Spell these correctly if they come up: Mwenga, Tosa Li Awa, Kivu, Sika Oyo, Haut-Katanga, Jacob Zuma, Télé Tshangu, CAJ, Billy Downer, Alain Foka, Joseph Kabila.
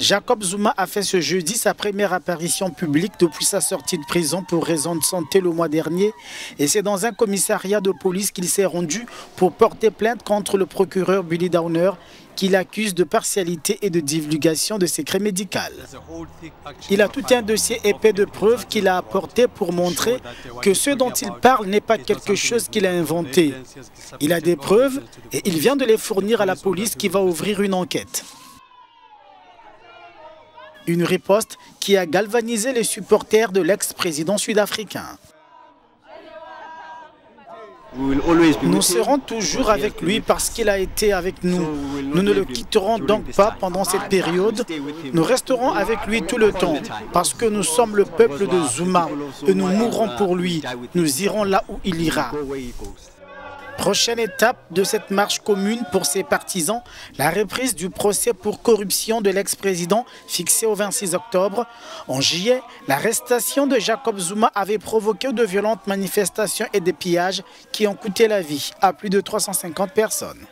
Jacob Zuma a fait ce jeudi sa première apparition publique depuis sa sortie de prison pour raison de santé le mois dernier, et c'est dans un commissariat de police qu'il s'est rendu pour porter plainte contre le procureur Billy Downer, qui l'accuse de partialité et de divulgation de secrets médicaux. Il a tout un dossier épais de preuves qu'il a apporté pour montrer que ce dont il parle n'est pas quelque chose qu'il a inventé. Il a des preuves et il vient de les fournir à la police qui va ouvrir une enquête. Une riposte qui a galvanisé les supporters de l'ex-président sud-africain. Nous serons toujours avec lui parce qu'il a été avec nous. Nous ne le quitterons donc pas pendant cette période. Nous resterons avec lui tout le temps parce que nous sommes le peuple de Zuma et nous mourrons pour lui. Nous irons là où il ira. Prochaine étape de cette marche commune pour ses partisans, la reprise du procès pour corruption de l'ex-président fixé au 26 octobre. En juillet, l'arrestation de Jacob Zuma avait provoqué de violentes manifestations et des pillages qui ont coûté la vie à plus de 350 personnes.